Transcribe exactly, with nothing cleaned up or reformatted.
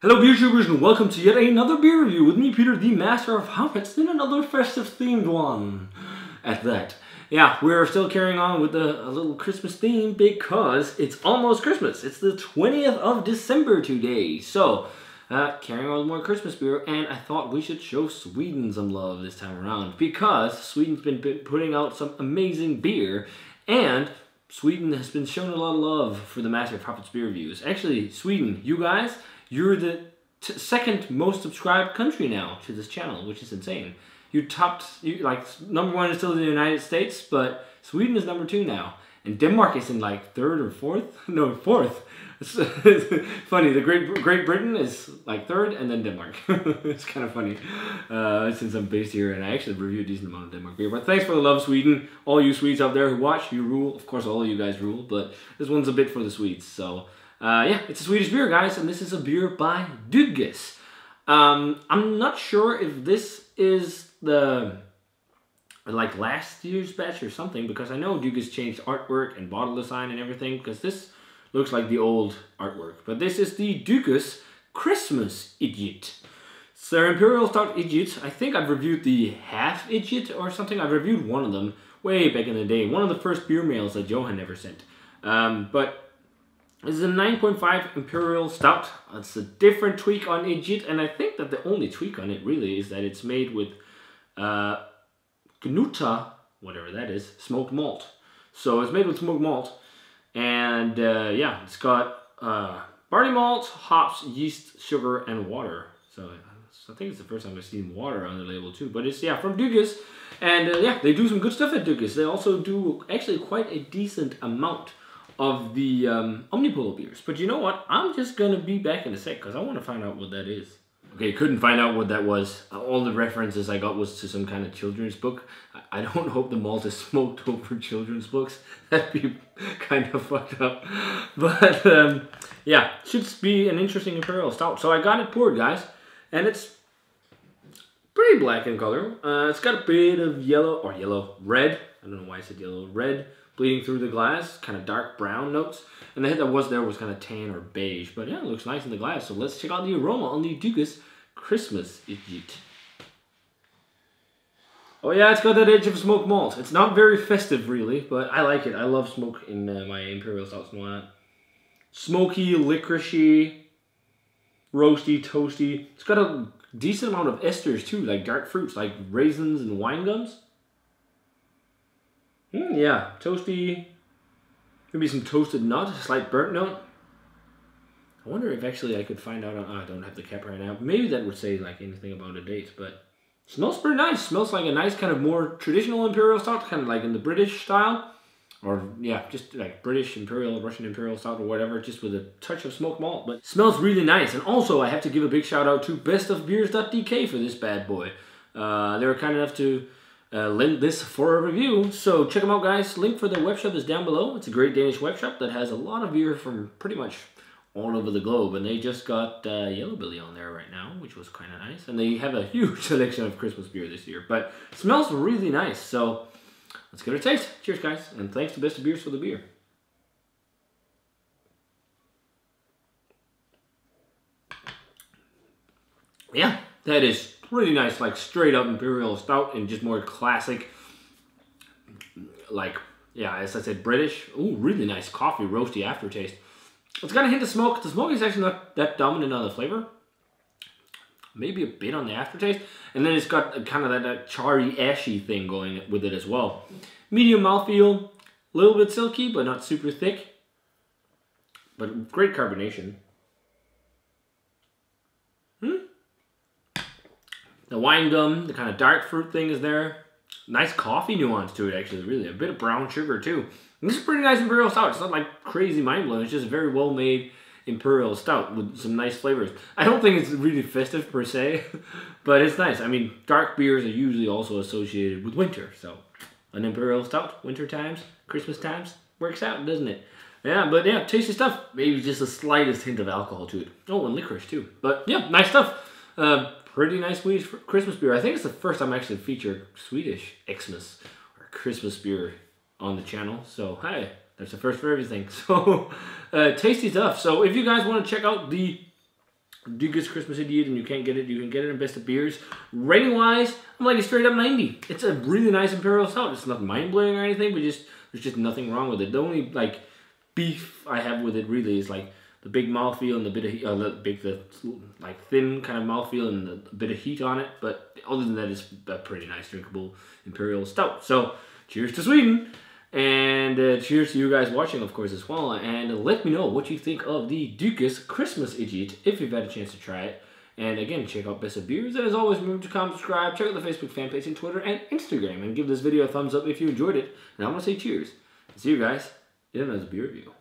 Hello YouTubers and welcome to yet another beer review with me, Peter, the Master of Hoppets, and another festive themed one at that. Yeah, we're still carrying on with the, a little Christmas theme because it's almost Christmas. It's the twentieth of December today, so uh, carrying on with more Christmas beer, and I thought we should show Sweden some love this time around because Sweden's been, been putting out some amazing beer, and Sweden has been shown a lot of love for the Master of Hoppets beer reviews. Actually, Sweden, you guys, you're the t second most subscribed country now to this channel, which is insane. You topped, you, like, number one is still the United States, but Sweden is number two now. And Denmark is in, like, third or fourth? No, fourth. It's, it's funny, the Great, Great Britain is, like, third, and then Denmark. It's kind of funny, uh, since I'm based here, and I actually review a decent amount of Denmark beer. But thanks for the love, Sweden. All you Swedes out there who watch, you rule. Of course, all of you guys rule, but this one's a bit for the Swedes, so... Uh, yeah, it's a Swedish beer, guys, and this is a beer by Dugges. Um, I'm not sure if this is the, like, last year's batch or something, because I know Dugges changed artwork and bottle design and everything, because this looks like the old artwork. But this is the Dugges Christmas Idjit. It's their Imperial Stout Idjit. I think I've reviewed the half Idjit or something. I've reviewed one of them way back in the day. One of the first beer mails that Johan ever sent. Um, but... This is a nine point five Imperial Stout. It's a different tweak on Idjit, and I think that the only tweak on it really is that it's made with uh, Gnuta, whatever that is, smoked malt. So it's made with smoked malt, and uh, yeah, it's got uh, barley malt, hops, yeast, sugar, and water. So, so I think it's the first time I've seen water on the label too, but it's, yeah, from Dugges, and uh, yeah, they do some good stuff at Dugges. They also do actually quite a decent amount of the um, Omnipolo beers. But you know what? I'm just gonna be back in a sec because I want to find out what that is. Okay, couldn't find out what that was. All the references I got was to some kind of children's book. I don't hope the malt is smoked over children's books. That'd be kind of fucked up. But um, yeah, should be an interesting Imperial Stout. So I got it poured, guys, and it's pretty black in color. Uh, it's got a bit of yellow, or yellow, red. I don't know why I said yellow, red. Bleeding through the glass, kind of dark brown notes, and the head that was there was kind of tan or beige, but yeah, it looks nice in the glass. So let's check out the aroma on the Dugges Christmas Idjit. Oh yeah, it's got that edge of smoked malt. It's not very festive really, but I like it. I love smoke in uh, my Imperial Stouts and whatnot. Smoky, licoricey, roasty, toasty. It's got a decent amount of esters too, like dark fruits, like raisins and wine gums. Mm, yeah, toasty, maybe some toasted nut, a slight burnt note. I wonder if actually I could find out on, oh, I don't have the cap right now. Maybe that would say like anything about a date, but smells pretty nice. Smells like a nice kind of more traditional Imperial Stout, kind of like in the British style. Or yeah, just like British Imperial, Russian Imperial Stout or whatever, just with a touch of smoked malt. But smells really nice. And also I have to give a big shout out to best of beers dot d k for this bad boy. Uh, they were kind enough to... Uh, lend this for a review, so check them out, guys. Link for their webshop is down below. It's a great Danish webshop that has a lot of beer from pretty much all over the globe, and they just got uh, Yellowbilly on there right now, which was kind of nice, and they have a huge selection of Christmas beer this year, but it smells really nice, so let's give it a taste. Cheers, guys, and thanks to Best of Beers for the beer. Yeah, that is really nice, like straight up Imperial Stout and just more classic, like, yeah, as I said, British. Ooh, really nice coffee, roasty aftertaste. It's got a hint of smoke. The smoke is actually not that dominant on the flavor. Maybe a bit on the aftertaste. And then it's got a, kind of that, that charry, ashy thing going with it as well. Medium mouthfeel, a little bit silky, but not super thick. But great carbonation. The wine gum, the kind of dark fruit thing is there. Nice coffee nuance to it, actually, really. A bit of brown sugar, too. And this is a pretty nice Imperial Stout. It's not like crazy mind-blowing. It's just a very well-made Imperial Stout with some nice flavors. I don't think it's really festive, per se, but it's nice. I mean, dark beers are usually also associated with winter, so an Imperial Stout, winter times, Christmas times, works out, doesn't it? Yeah, but yeah, tasty stuff. Maybe just the slightest hint of alcohol to it. Oh, and licorice, too. But yeah, nice stuff. Uh, Pretty nice Swedish Christmas beer. I think it's the first time I actually featured Swedish Xmas or Christmas beer on the channel. So, hey, that's the first for everything. So, uh, tasty stuff. So, if you guys want to check out the Dugges Christmas Idjit and you can't get it, you can get it in Best of Beers. Rating wise, I'm like a straight up ninety. It's a really nice imperial stout. It's not mind blowing or anything, but just there's just nothing wrong with it. The only like beef I have with it really is like the big mouthfeel and the bit of uh, the big the like thin kind of mouthfeel and the bit of heat on it. But other than that, it's a pretty nice drinkable imperial stout. So cheers to Sweden. And uh, cheers to you guys watching, of course, as well. And let me know what you think of the Dugges Christmas Idjit if you've had a chance to try it. And again, check out Best of Beers. And as always, remember to comment, subscribe, check out the Facebook fan page and Twitter and Instagram. And give this video a thumbs up if you enjoyed it. And I want to say cheers. See you guys in another beer review.